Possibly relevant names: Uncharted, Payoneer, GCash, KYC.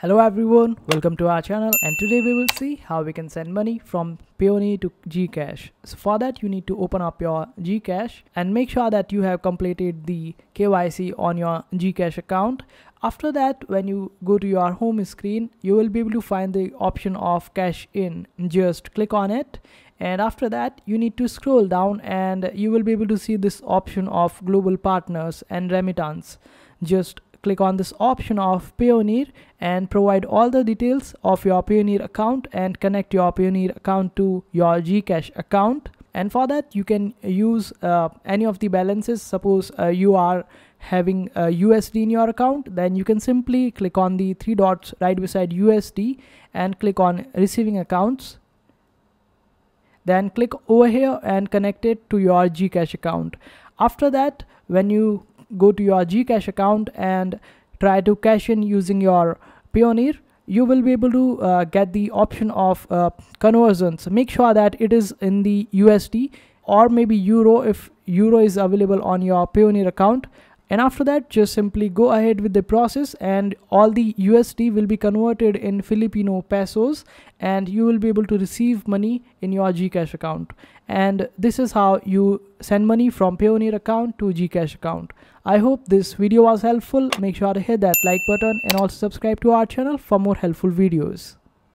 Hello everyone, welcome to our channel, and today we will see how we can send money from Payoneer to GCash. So for that you need to open up your GCash and make sure that you have completed the KYC on your GCash account. After that, when you go to your home screen, you will be able to find the option of cash in. Just click on it, and after that you need to scroll down and you will be able to see this option of global partners and remittance. Just click on this option of Payoneer and provide all the details of your Payoneer account and connect your Payoneer account to your GCash account. And for that you can use any of the balances. Suppose you are having USD in your account, then you can simply click on the three dots right beside USD and click on receiving accounts. Then click over here and connect it to your GCash account. After that, when you go to your GCash account and try to cash in using your Payoneer, you will be able to get the option of conversions. Make sure that it is in the USD or maybe Euro if Euro is available on your Payoneer account. And after that, just simply go ahead with the process and all the USD will be converted in Filipino pesos and you will be able to receive money in your GCash account. And this is how you send money from Payoneer account to GCash account. I hope this video was helpful. Make sure to hit that like button and also subscribe to our channel for more helpful videos.